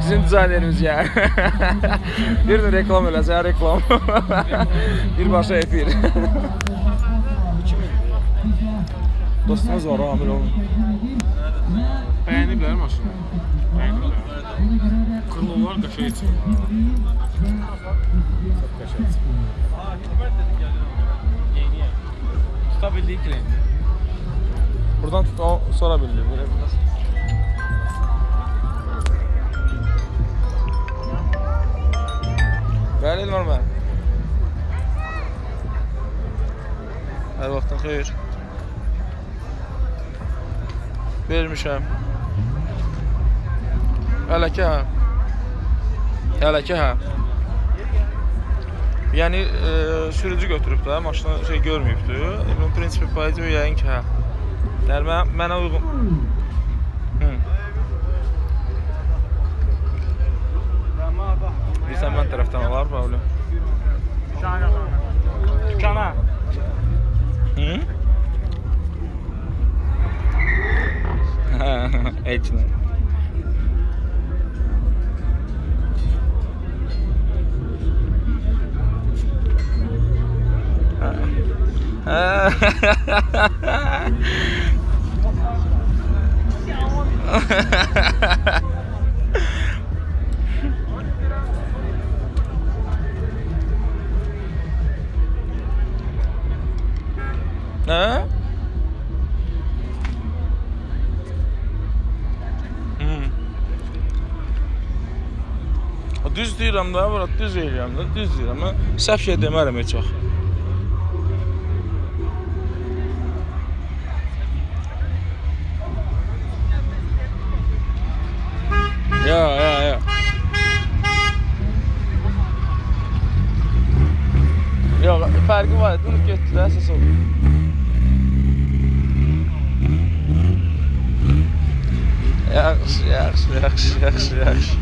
Bizim dizaynlarımız ya. Bir de reklam öyle, ya reklam. Bir başa yapıyor. Dostumuz var o amir oğlum. Beğenirler maşını. Beğenirler. Kırlılar kaşa geçiyor. Çok kaşa geçiyor. Aa, Hilbert dedik ya. Yeni ya. Tutabildiği kremi. Buradan tut, o sorabiliyor. Böyle biraz. Bəli, Elmar müəllim. Hər vaxtın xeyir. Vermişəm. Hələ ki, hə. Hələ ki, hə. Yəni, sürücü götürüb də, maşını şey görməyibdir. Bunun prinsipi payıcı yəyin ki, hə. Yəni, mənə uyğun... Sen ben taraftan alar mı oğlum? Dükkana. Hı? Etme. Hə? Düz deyirəm də, bura düz deyirəm də, düz deyirəm də. Səhv şey demərəm heç vaxt. Ya, ya, ya. Yox, fərqi var idi, onu getdilər, əsas oldu. Yaxşı, yaxşı, yaxşı, yaxşı, yaxşı.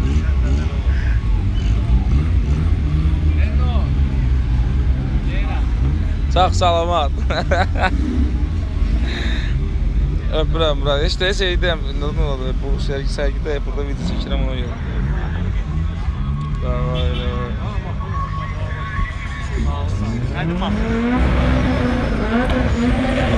Çox salamat. Öpürəm, bura. İşte şeydəm, bu sərgidə, burada video çəkirəm ona görə. Davay, davay. Hədi, maqdur.